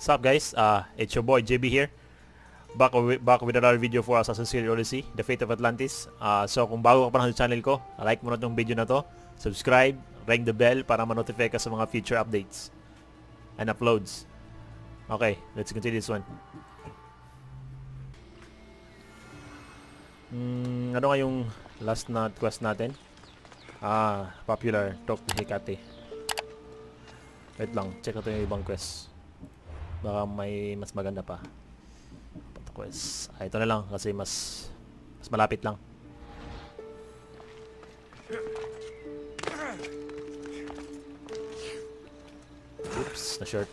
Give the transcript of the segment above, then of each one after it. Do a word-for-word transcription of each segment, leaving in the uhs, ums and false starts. What's up, guys? Uh, it's your boy J B here, back with, back with another video for Assassin's Creed Odyssey, The Fate of Atlantis. Uh, so kung bago ka pa lang sa channel ko, like mo na itong video na to, subscribe, ring the bell para ma-notify ka sa mga future updates and uploads. Okay, let's continue this one. Mm, ano nga yung last na quest natin? Ah, popular, talk to Hecate. Wait lang, check natin yung ibang quest. Baka may mas maganda pa. Quest. Ah, ito na lang kasi mas mas malapit lang. Oops, na short.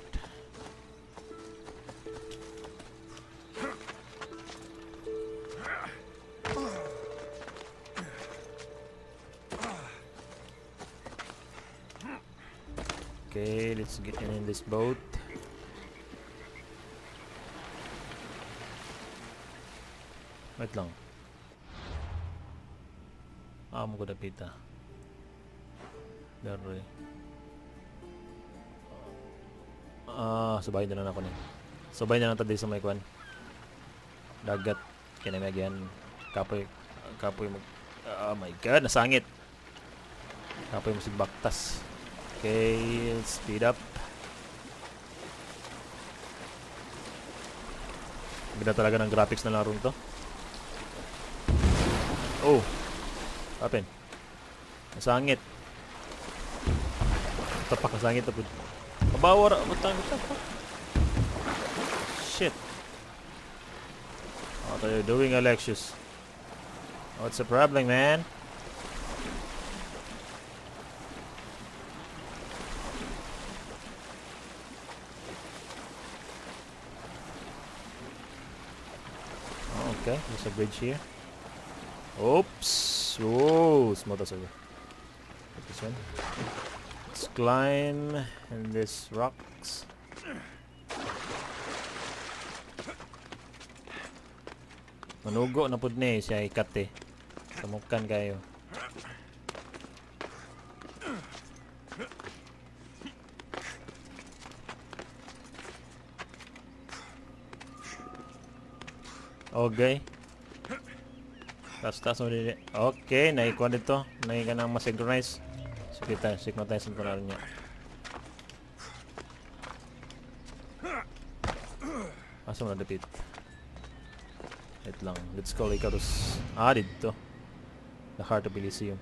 Okay, let's get in this boat. Wait lang. Ah, mo ko napita. Darre. Ah, subay na lang ako na. Subay na lang tayo sa may kwan. Dagat. Kinamagyan. Kapoy. Kapoy mag... Oh my god, nasangit. Kapoy mo si Baktas. Okay, speed up. Ganda talaga ng graphics na larong to. Oh, tapin. Nasangit. Tapak nasangit tapos. Pabawara, butang tapak. Shit. What are you doing, Alexius? What's the problem, man? Oh, okay, there's a bridge here. Oops! Oh, smother server. This one. Let's climb in these rocks. Manugo na pud ni siya Hecate. Tamukan kayo. Okay. Basta sorry. Okay, naikuha dito. Naika nang ma-synchronize. Sige tayo, synchronize ng paraan niya. Asa na dito? Wait lang. Let's call Icarus. Ah, dito. The Heart of Elysium.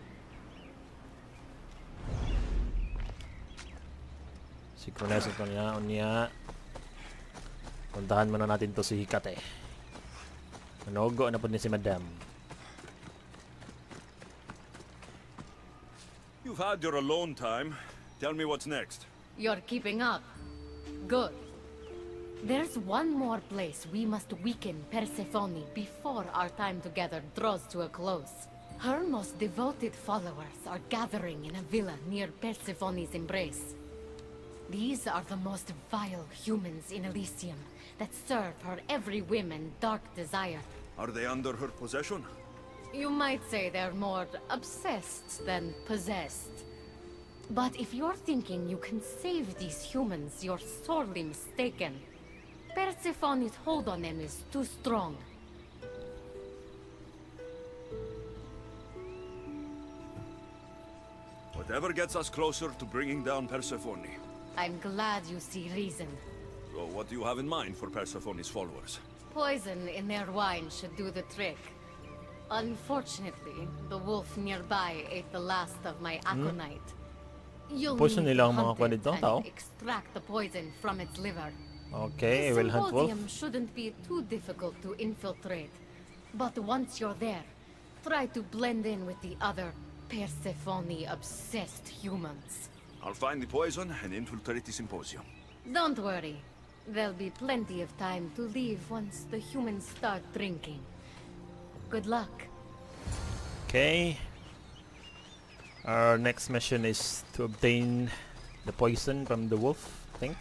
Synchronize ito niya. Unya. Puntahan muna natin to si Hecate. Manogo na po niya si Madam. You've had your alone time. Tell me what's next. You're keeping up. Good. There's one more place we must weaken Persephone before our time together draws to a close. Her most devoted followers are gathering in a villa near Persephone's embrace. These are the most vile humans in Elysium that serve her every whim and dark desire. Are they under her possession? You might say they're more obsessed than possessed. But if you're thinking you can save these humans, you're sorely mistaken. Persephone's hold on them is too strong. Whatever gets us closer to bringing down Persephone. I'm glad you see reason. So what do you have in mind for Persephone's followers? Poison in their wine should do the trick. Unfortunately, the wolf nearby ate the last of my Aconite. You'll need to hunt it and extract the poison from its liver. Okay, we'll hunt wolf. The symposium shouldn't be too difficult to infiltrate. But once you're there, try to blend in with the other Persephone-obsessed humans. I'll find the poison and infiltrate the symposium. Don't worry. There'll be plenty of time to leave once the humans start drinking. Good luck. Okay. Our next mission is to obtain the poison from the wolf, I think.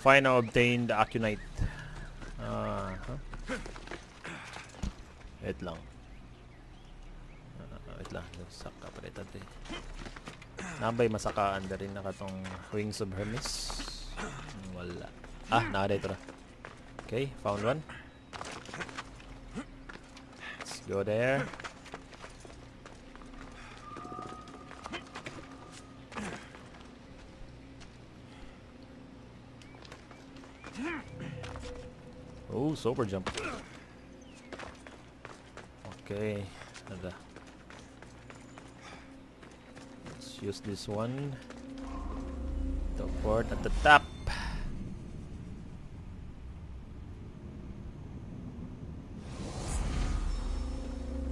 Find or obtain the Aconite. Uh huh. Wait lang. Uh, wait lang. Sakta pa rin tayo. Nabay masakaan da rin na katong Wings of Hermes. Wala. Ah, naka-dito na. Okay, found one. Let's go there. Oh, super jump. Okay, nada. Let's use this one. The port at the top.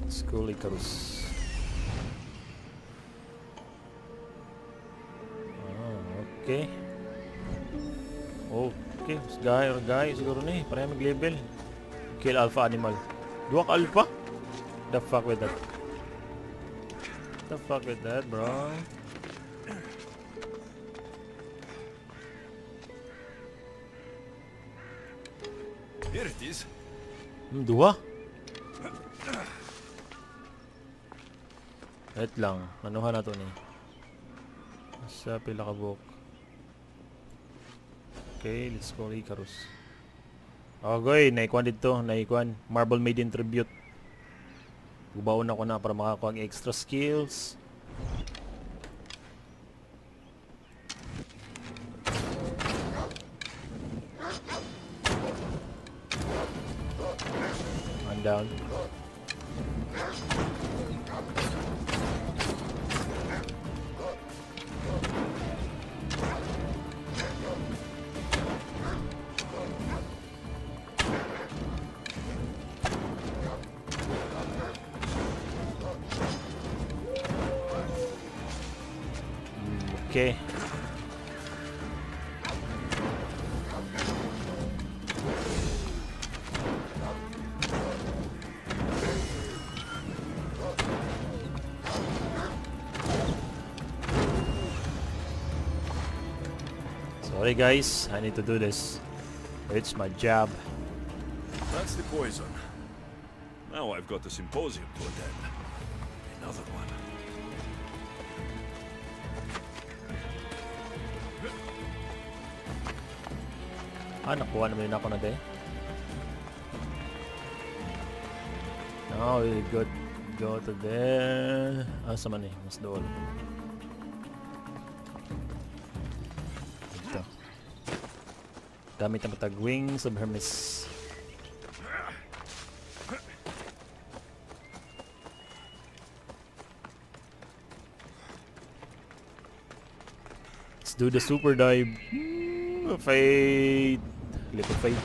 Let's go, Icarus. Oh, okay. Okay, this guy or guy siguro ni para mag-level. Kill alpha animal. Duwak alpha? The fuck with that? The fuck with that, bro? Here it is. Hmm, duwa? Wait lang. Anuhan na to ni? Sa pila ka buhok. Okay, let's go Icarus. Okay, naikuan dito. Naikuan. Marble Maiden Tribute. Gubaon ako na para makakuha ng extra skills. One down. Okay. Sorry guys, I need to do this. It's my job. That's the poison. Now I've got the symposium to attend. Another one. Ah, nakuha naman ako na de. Now we go, go to there. Ah, sama ni, mas doon. Ito. Gamit ang patag Wings of Hermes. Let's do the super dive. Fate. Little fate.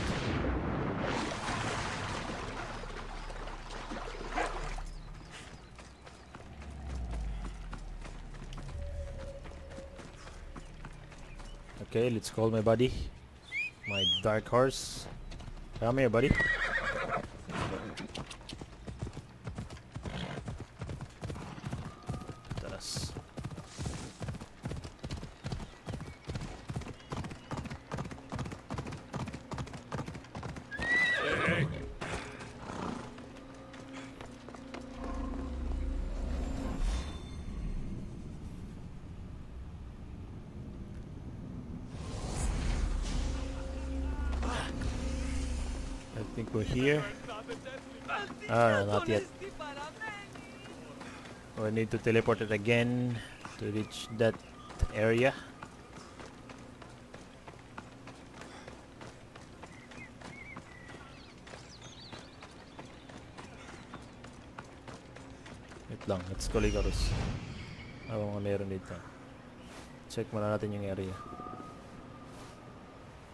Okay, let's call my buddy, my dark horse. Come here, buddy. We're here. Ah, not yet. We need to teleport it again to reach that area. Wait lang, let's go Icarus. Ano mga meron dito? Check muna natin yung area.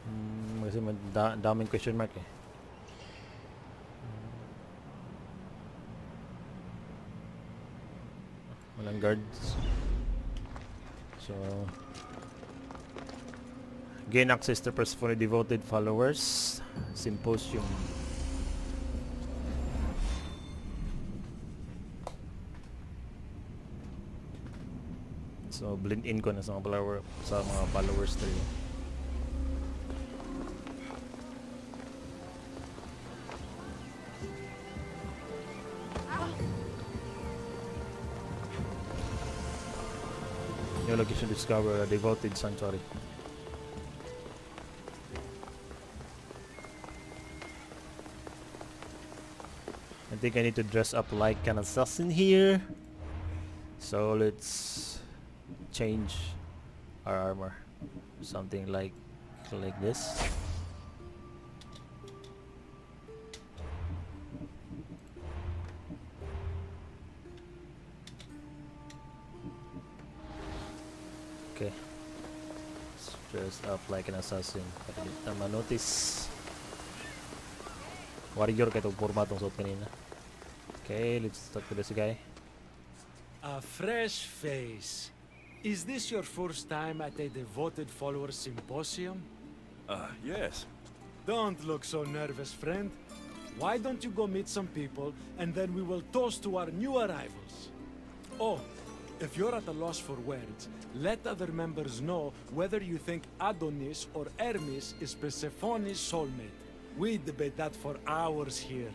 Hmm, kasi da daming question mark eh. Walang guards. So gain access to Persephone devoted followers symposium. So blend in ko na sa mga follower, sa mga followers tayo. location discovered, a devoted sanctuary. I think I need to dress up like an assassin here. So let's change our armor. Something like like this. Okay. Let's dress up like an assassin. Para ma-notice. Warrior kayo formatong suot kanina. Okay, let's talk to this guy. A fresh face. Is this your first time at a devoted follower symposium? Uh, yes. Don't look so nervous, friend. Why don't you go meet some people, and then we will toast to our new arrivals. Oh, if you're at a loss for words, let other members know whether you think Adonis or Hermes is Persephone's soulmate. We debate that for hours here.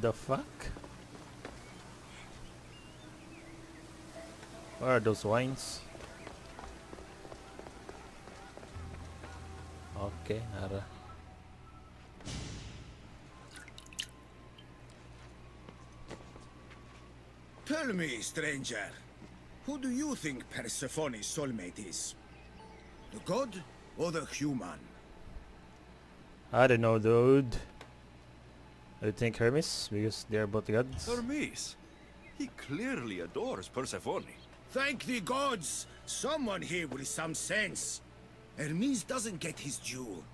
The fuck? Where are those wines? Okay, Nara. Tell me, stranger, who do you think Persephone's soulmate is? The god or the human? I don't know, dude. I think Hermes, because they are both gods. Hermes? He clearly adores Persephone. Thank the gods! Someone here with some sense. Hermes doesn't get his due.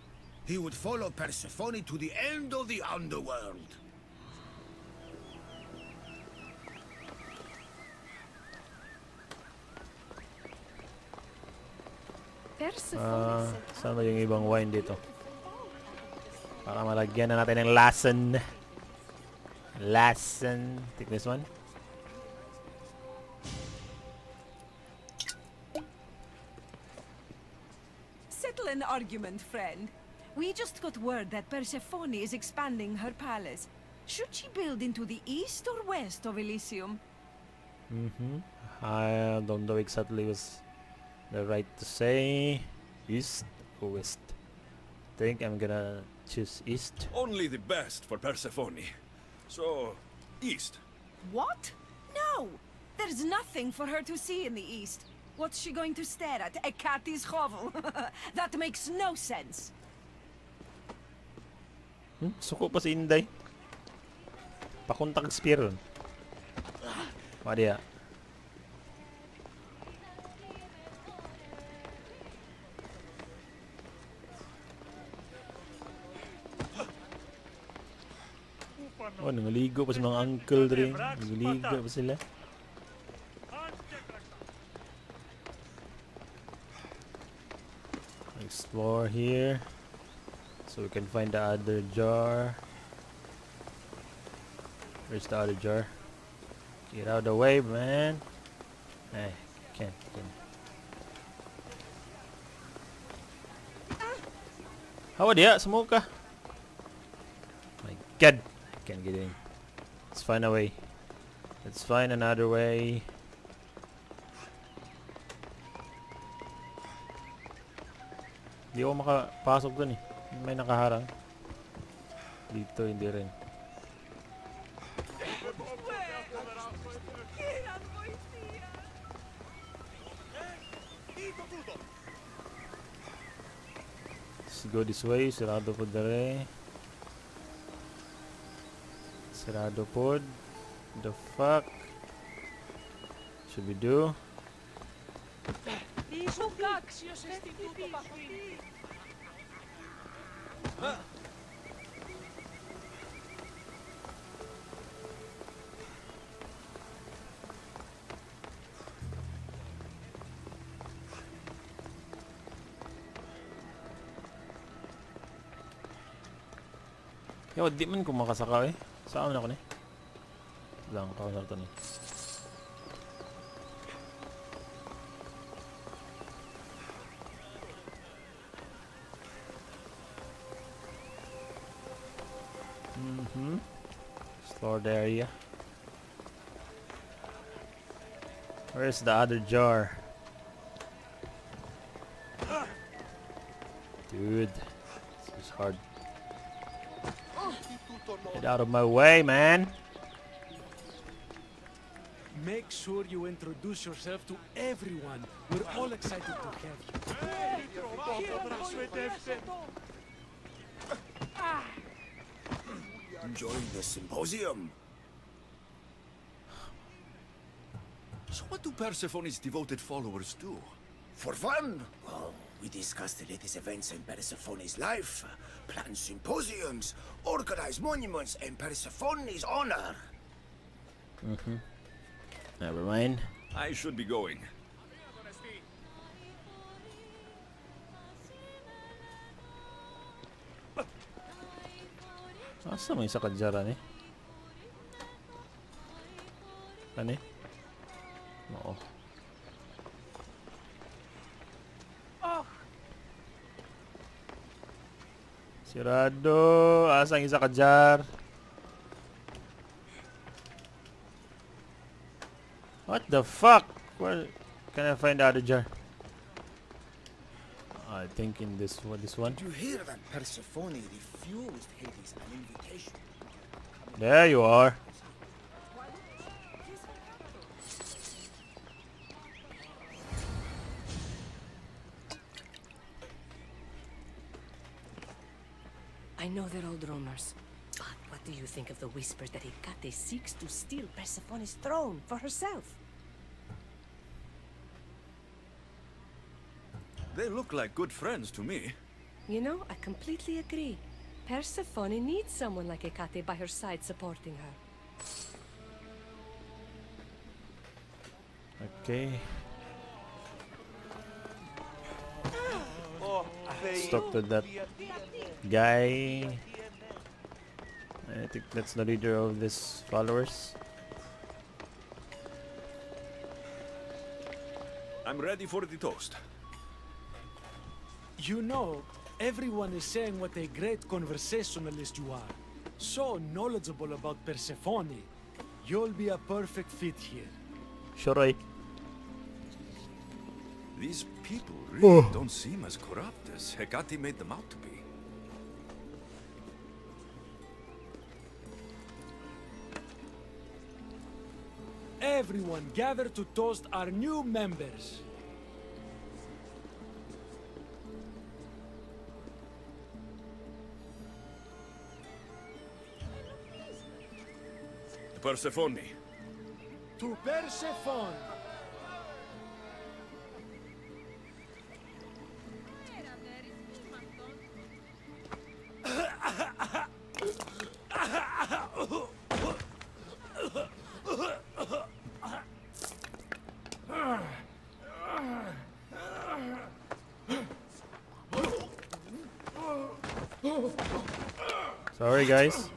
He would follow Persephone to the end of the underworld. Ah, saan na yung ibang wine dito? Para malagyan na natin ng lason. Lason. Take this one. Settle an argument, friend. We just got word that Persephone is expanding her palace. Should she build into the east or west of Elysium? Mm-hmm. I don't know exactly what's the right to say. East or west? I think I'm gonna choose east. Only the best for Persephone. So, east. What? No! There's nothing for her to see in the east. What's she going to stare at? Hecate's hovel? That makes no sense. Hmm? Suko pa si Inday. Pakuntang spiral. Maria. Oh, nangaligo pa si mga uncle rin. Nangaligo pa sila. Explore here. So we can find the other jar. Where's the other jar? Get out of the way, man. Eh, can't, can't. Hawa dia, smoke ka. My god. Can't get in. Let's find a way. Let's find another way. Hindi ako makapasok dun eh. May nakaharang. Dito hindi rin. Let's go this way. Sarado po dere. Sarado pod. The fuck should we do? Yo, di man ko makasaka eh. Saan na ako ni? Lang ako na to ni. Mhm. explore the area. Where is the other jar? Dude, this is hard. Get out of my way, man. Make sure you introduce yourself to everyone. We're all excited to have you. Enjoying the symposium. So what do Persephone's devoted followers do? For fun? Well, we discuss the latest events in Persephone's life, plan symposiums, organize monuments in Persephone's honor. Mm-hmm. Never mind. I should be going. Asa may isa kadyaran eh? Ano eh? Oo. Sirado! Asa ang isa kadjar? What the fuck? Where can I find the other jar? I think in this one. This one. Did you hear that Persephone refused Hades an invitation? There you are. I know they're old rumors, but what do you think of the whispers that Hecate seeks to steal Persephone's throne for herself? They look like good friends to me. You know, I completely agree. Persephone needs someone like Hecate by her side supporting her. Okay. Let's talk to that guy. I think that's the leader of these followers. I'm ready for the toast. You know, everyone is saying what a great conversationalist you are. So knowledgeable about Persephone. You'll be a perfect fit here. Sure, right. These people really oh. don't seem as corrupt as Hecate made them out to be. Everyone gather to toast our new members. Persephone. To Persephone. Sorry, guys.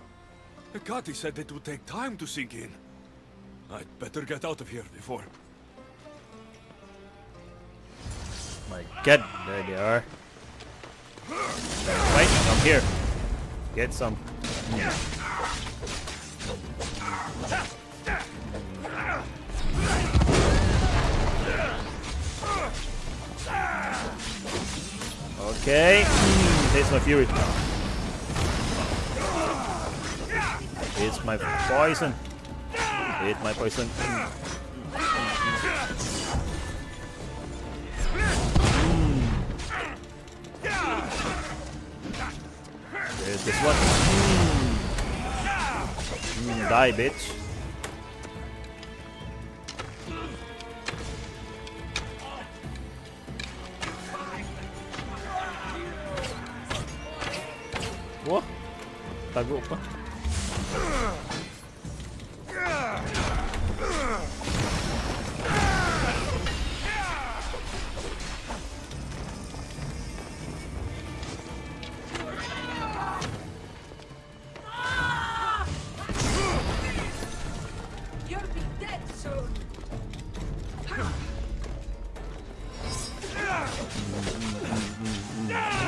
Hecate said it would take time to sink in. I'd better get out of here before. My god, there they are. Right, I'm here. Get some. Okay, taste my fury. It's my poison. It's my poison. Mm. There's this one. Mm. Mm, die, bitch. What? Tago pa.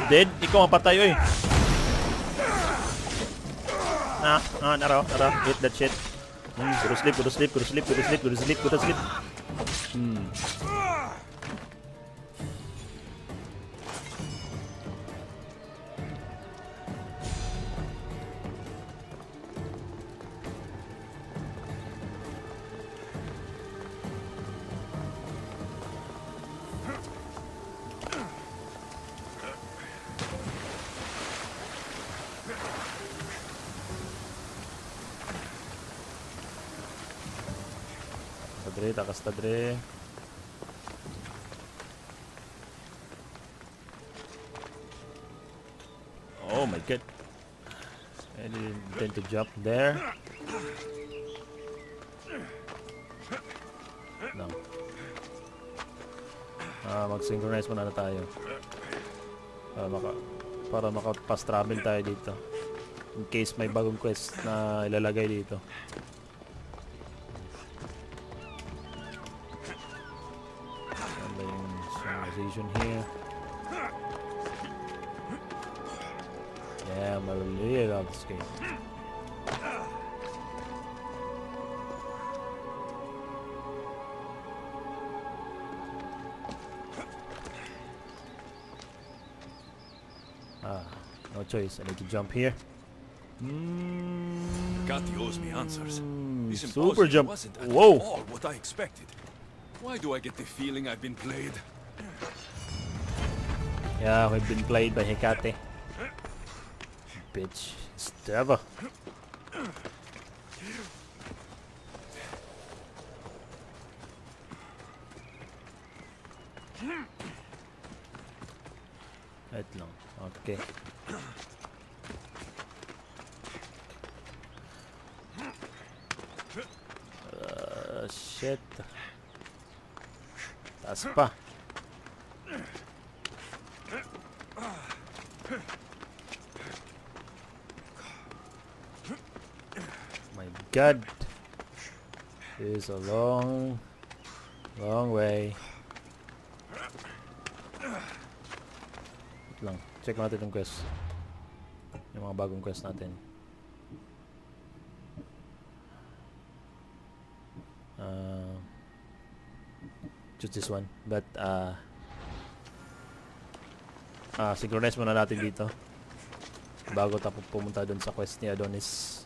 Dead? Ikaw ang patay, oy. ah, ah, nada, nada, hit that shit. Mm, go to sleep, go to sleep, go to sleep, go to sleep, go to sleep, go to sleep. Hmm. Takas tadre. Oh my god, I didn't intend to jump there. No. Ah, mag-synchronize muna na tayo para maka para maka-fast travel tayo dito in case may bagong quest na ilalagay dito. Here. Yeah, I'm a really good at this game. Ah, no choice. I need to jump here. Mm. Hecate owes me answers. This super jump wasn't at Whoa. all what I expected. Why do I get the feeling I've been played? Yeah, we've been played by Hecate. Bitch. Stabber. Wait lang. Okay. Uh, shit. Taas pa. God, it's a long, long way. Wait lang, check natin yung quest. Yung mga bagong quest natin. Uh, just this one, but uh, uh, synchronize muna natin dito bago tapo pumunta dun sa quest ni Adonis.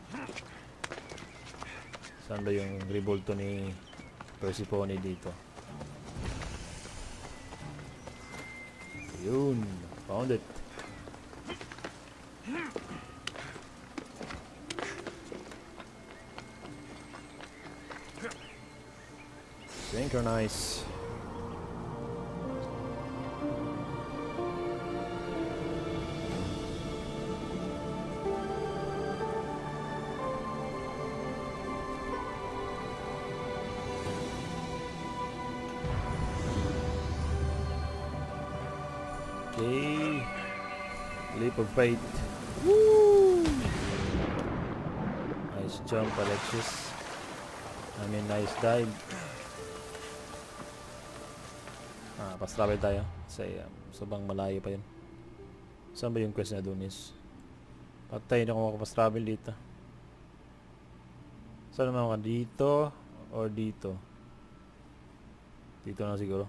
Saan ba yung revolto ni Persephone dito? Yun! Found it! Synchronize! Leap of faith. Woo! Nice jump, Alexis. I mean, nice dive. Ah, fast travel tayo. Kasi um, sabang malayo pa yun. Saan ba yung quest na Adonis? Patay na kung makapast travel dito. Saan naman ako? Dito? Or dito? Dito na siguro.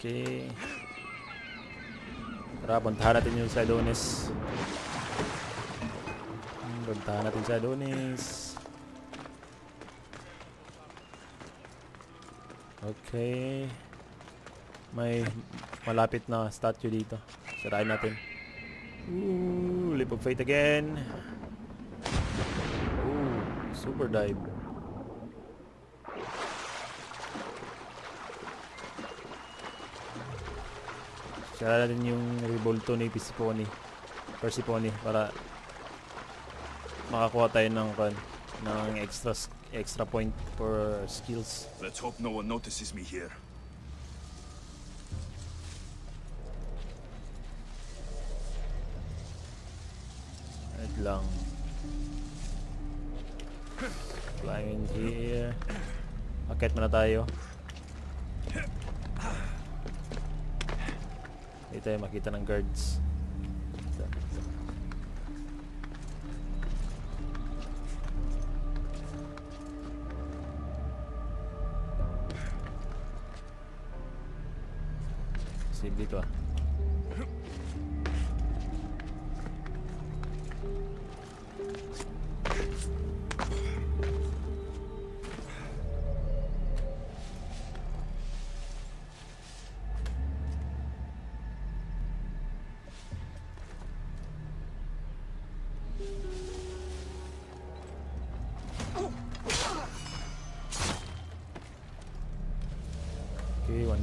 Okay. Tara, puntahan natin yung si Adonis. Puntahan natin si Adonis. Okay. May malapit na statue dito. Sirain natin. Ooh, leap of faith again. Ooh, super dive. Sala din yung revolto ni Persephone. Persephone para makakuha tayo ng kan ng extra extra point for skills. Let's hope no one notices me here. Wait lang. Climbing here. Akit muna tayo. Dito tayo makita ng guards. Save dito ah.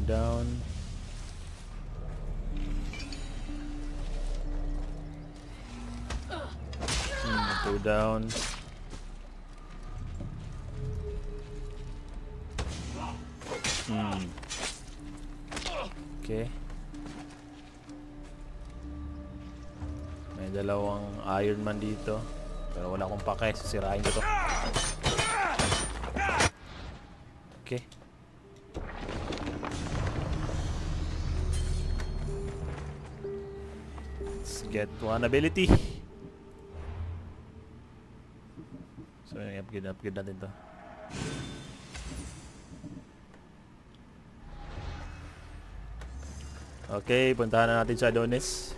Down. Mm, go down. Mm. Okay. May dalawang Iron Man dito. Pero wala akong pake. Sisirahin ko to. Okay. Get one ability. So yung upgrade, upgrade natin to. Okay, puntahan na natin sa Adonis.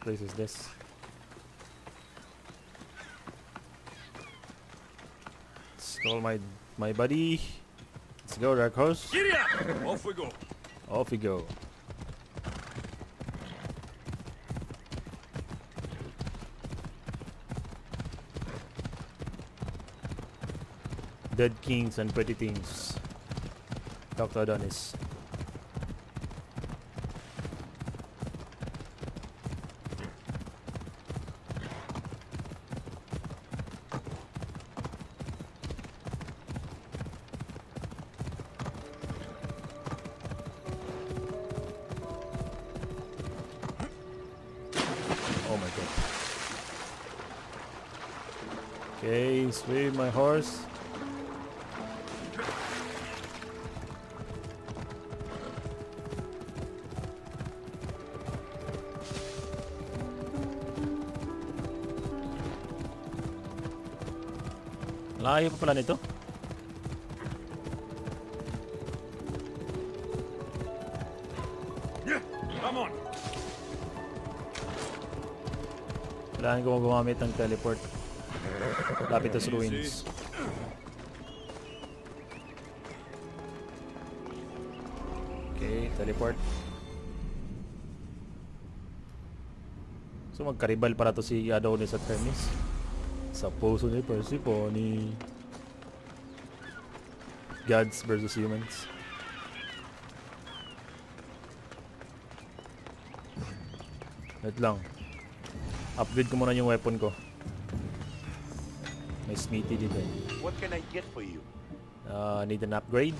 Place is this? Let's call my my buddy. Let's go, Dark Horse. Off we go. Off we go. Dead kings and pretty things. Talk to Adonis. Okay, sway my horse. Layo pa pala nito. Kailangan kong gumamit ng teleport. Lapit sa ruins. Okay, teleport. So magkaribal para to si Adonis at Hermes. Sa puso ni Persephone. Gods versus humans. Wait lang. Upgrade ko muna yung weapon ko. May smithy dito. What can I get for you? Uh, need an upgrade.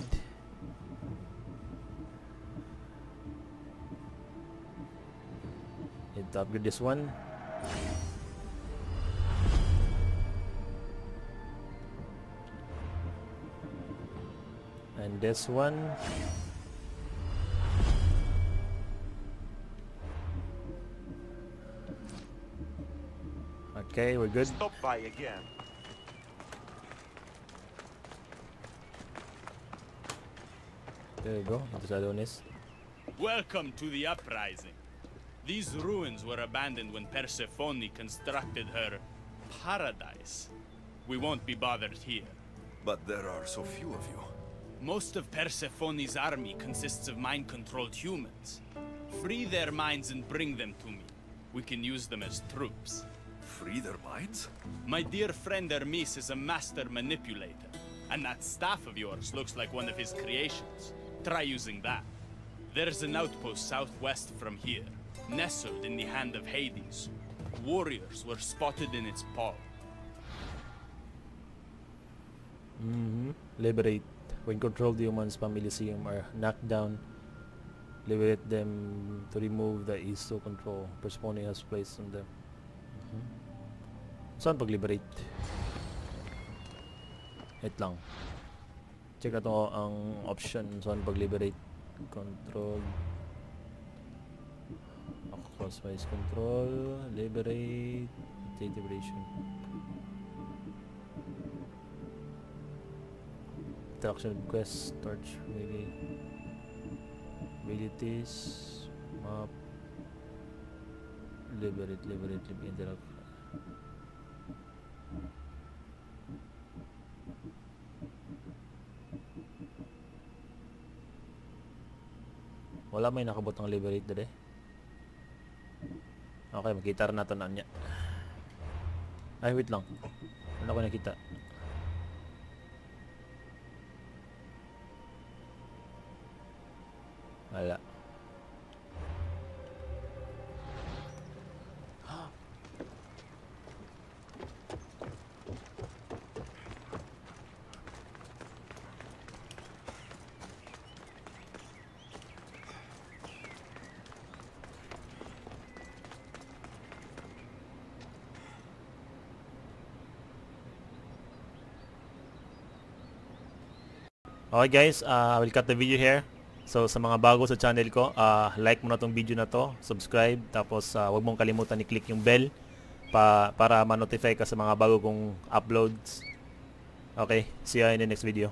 Need to upgrade this one. And this one. Okay, we're good. Stop by again. There you go, into Adonis. Welcome to the uprising. These ruins were abandoned when Persephone constructed her paradise. We won't be bothered here. But there are so few of you. Most of Persephone's army consists of mind-controlled humans. Free their minds and bring them to me. We can use them as troops. Free their minds? My dear friend Hermes is a master manipulator. And that staff of yours looks like one of his creations. Try using that. There's an outpost southwest from here, nestled in the hand of Hades. Warriors were spotted in its paw. Mm-hmm. Liberate. When controlled humans, Elysium are knocked down. Liberate them to remove the is to control Persephone has placed on them. Mm-hmm. Saan pag-liberate? Wait lang. Check na to ang option saan pag-liberate. Control. Crosswise control. Liberate. Take liberation. Interaction request, torch, maybe abilities, map, liberate, liberate, liberate, interact. Wala may nakabotang liberate dere. Okay, makita na natin na niya. Ay, wait lang. Ano ko nakita? Wala. Okay guys, uh, I will cut the video here. So sa mga bago sa channel ko, uh, like mo na tong video na to, subscribe, tapos uh, huwag mong kalimutan i-click yung bell pa para ma-notify ka sa mga bago kong uploads. Okay, see you in the next video.